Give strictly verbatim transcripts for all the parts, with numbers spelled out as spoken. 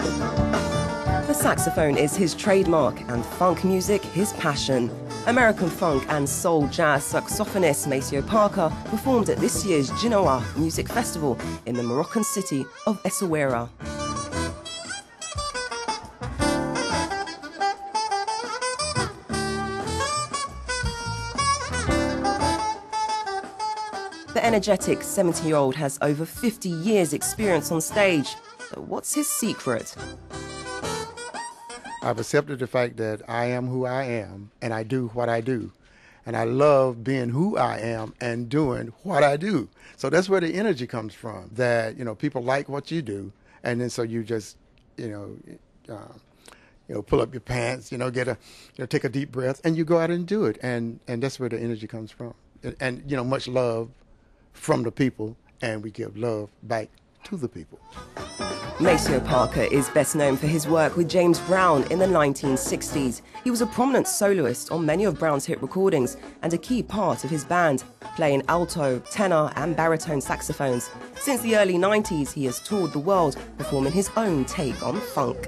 The saxophone is his trademark and funk music his passion. American funk and soul jazz saxophonist Maceo Parker performed at this year's Gnaoua Music Festival in the Moroccan city of Essaouira. The energetic seventy-year-old has over fifty years' experience on stage. So what's his secret? I've accepted the fact that I am who I am, and I do what I do. And I love being who I am and doing what I do. So that's where the energy comes from, that, you know, people like what you do. And then so you just, you know, uh, you know, pull up your pants, you know, get a, you know, take a deep breath, and you go out and do it. And, and that's where the energy comes from. And, and, you know, much love from the people, and we give love back to the people. Maceo Parker is best known for his work with James Brown in the nineteen sixties. He was a prominent soloist on many of Brown's hit recordings and a key part of his band, playing alto, tenor and baritone saxophones. Since the early nineties, he has toured the world performing his own take on funk.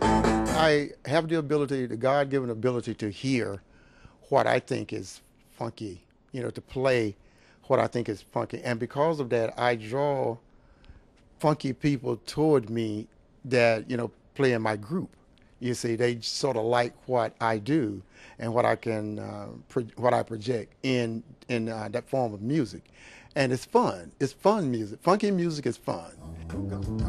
I have the ability, the God-given ability, to hear what I think is funky, you know, to play what I think is funky. And because of that, I draw funky people toward me that, you know, play in my group. You see, they sort of like what I do and what I can, uh, pro what I project in in uh, that form of music. And it's fun. It's fun music. Funky music is fun.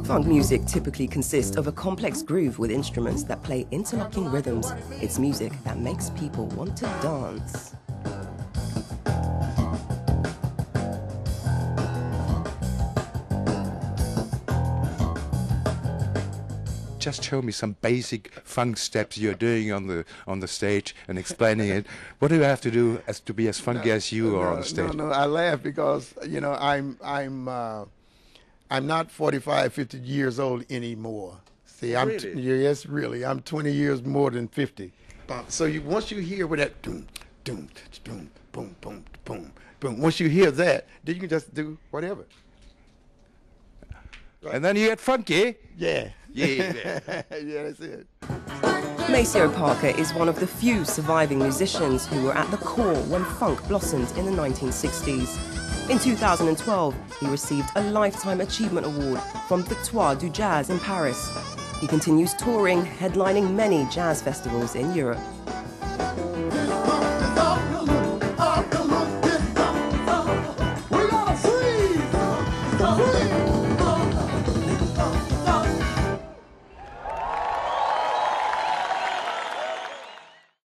Funk music typically consists of a complex groove with instruments that play interlocking rhythms. It's music that makes people want to dance. Just show me some basic funk steps you're doing on the on the stage and explaining it. What do you have to do as to be as funky no, as you no, are on the stage? No, no, I laugh because, you know, I'm I'm uh, I'm not forty-five, fifty years old anymore. See, I'm really? T yes, really, I'm twenty years more than fifty. So you once you hear with that doom, doom, boom, boom, boom, boom, boom. Once you hear that, then you can just do whatever. And then you get funky. Yeah. Yeah, yeah. Yeah, that's it. Maceo Parker is one of the few surviving musicians who were at the core when funk blossomed in the nineteen sixties. In two thousand twelve, he received a Lifetime Achievement Award from Victoires du Jazz in Paris. He continues touring, headlining many jazz festivals in Europe.